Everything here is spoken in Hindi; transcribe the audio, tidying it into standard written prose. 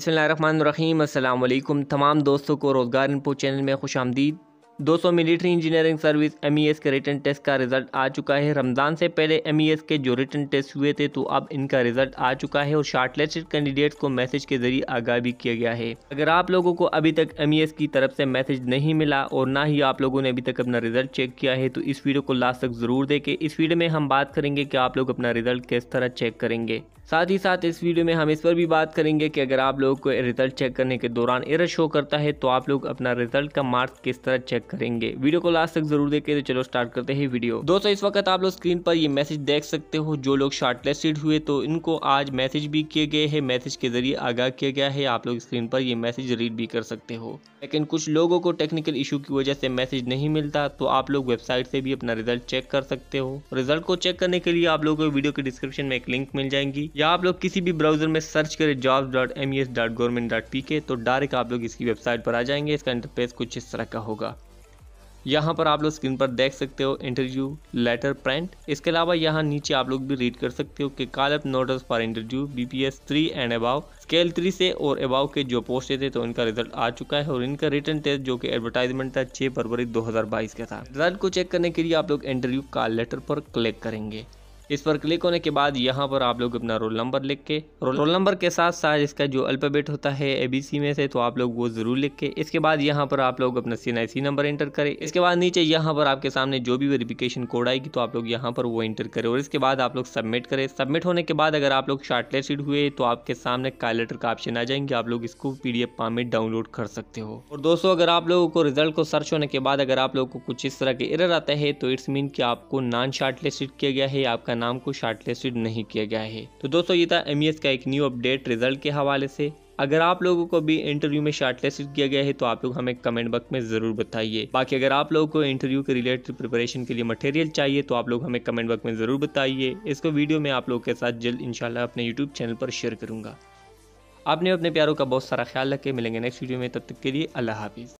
बिस्मिल्लाहिर्रहमानिर्रहीम। अस्सलाम वालेकुम तमाम दोस्तों को रोज़गार इन्फो चैनल में खुश आमदीद। दोस्तों, मिलिट्री इंजीनियरिंग सर्विस MES के रिटन टेस्ट का रिज़ल्ट आ चुका है। रमज़ान से पहले MES के जो रिटन टेस्ट हुए थे तो अब इनका रिज़ल्ट आ चुका है और शार्टलिस्टेड कैंडिडेट्स को मैसेज के ज़रिए आगाह भी किया गया है। अगर आप लोगों को अभी तक MES की तरफ से मैसेज नहीं मिला और ना ही आप लोगों ने अभी तक अपना रिज़ल्ट चेक किया है तो इस वीडियो को लास्ट तक ज़रूर देखें। इस वीडियो में हम बात करेंगे कि आप लोग अपना रिज़ल्ट किस तरह चेक करेंगे। साथ ही साथ इस वीडियो में हम इस पर भी बात करेंगे कि अगर आप लोगों को रिज़ल्ट चेक करने के दौरान एरर शो करता है तो आप लोग अपना रिज़ल्ट का मार्क्स किस तरह चेक करेंगे। वीडियो को लास्ट तक जरूर देखें। तो चलो स्टार्ट करते हैं वीडियो। दोस्तों, इस वक्त आप लोग स्क्रीन पर ये मैसेज देख सकते हो। जो लोग शॉर्टलिस्टेड हुए तो इनको आज मैसेज भी किए गए हैं, मैसेज के जरिए आगाह किया गया है। आप लोग स्क्रीन पर ये मैसेज रीड भी कर सकते हो, लेकिन कुछ लोगों को टेक्निकल इशू की वजह से मैसेज नहीं मिलता तो आप लोग वेबसाइट से भी अपना रिजल्ट चेक कर सकते हो। रिजल्ट को चेक करने के लिए आप लोगों को वीडियो के डिस्क्रिप्शन में एक लिंक मिल जाएगी या आप लोग किसी भी ब्राउजर में सर्च करें jobs.mes.gov.pk तो डायरेक्ट आप लोग इसकी वेबसाइट पर आ जाएंगे। इसका इंटरफेस कुछ इस तरह का होगा। यहाँ पर आप लोग स्क्रीन पर देख सकते हो इंटरव्यू लेटर प्रिंट। इसके अलावा यहाँ नीचे आप लोग भी रीड कर सकते हो कि call up notice for interview BPS 3 and above scale 3 से और अबाव के जो पोस्ट थे तो इनका रिजल्ट आ चुका है और इनका रिटन टेस्ट जो कि एडवर्टाइजमेंट था 6 फरवरी 2022 का था। रिजल्ट को चेक करने के लिए आप लोग इंटरव्यू कॉल लेटर पर क्लिक करेंगे। इस पर क्लिक होने के बाद यहाँ पर आप लोग अपना रोल नंबर लिख के रोल नंबर के साथ साथ इसका जो अल्फ़ाबेट होता है ABC में से तो आप लोग वो ज़रूर लिख के इसके बाद यहाँ पर आप लोग अपना CNIC नंबर एंटर करें। इसके बाद नीचे यहाँ पर आपके सामने जो भी वेरिफिकेशन कोड आएगी तो आप लोग यहाँ पर वो एंटर करें और इसके बाद आप लोग सबमिट करें। सबमिट होने के बाद अगर आप लोग शॉर्टलिस्टेड हुए तो आपके सामने कॉल लेटर का ऑप्शन आ जाएंगे। आप लोग इसको PDF फॉर्म में डाउनलोड कर सकते हो। और दोस्तों, अगर आप लोगों को रिजल्ट को सर्च होने के बाद अगर आप लोगों को कुछ इस तरह के एरर आता है तो इट्स मीन कि आपको नॉन शॉर्टलिस्टेड किया गया है, आपका नाम को शॉर्टलिस्टेड नहीं किया गया है। तो दोस्तों, ये था MES का एक न्यू अपडेट रिजल्ट के हवाले से। अगर आप लोगों को भी इंटरव्यू में शॉर्टलिस्टेड किया गया है तो आप लोग हमें कमेंट बॉक्स में ज़रूर बताइए। बाकी अगर आप लोगों को इंटरव्यू के रिलेटेड प्रिपरेशन के लिए मटेरियल चाहिए तो आप लोग हमें कमेंट बॉक्स में ज़रूर बताइए। इसको वीडियो में आप लोगों के साथ जल्द इंशाल्लाह अपने YouTube चैनल पर शेयर करूँगा। आपने अपने प्यारों का बहुत सारा ख्याल रखें। मिलेंगे नेक्स्ट वीडियो में, तब तक के लिए अल्लाह हाफिज़।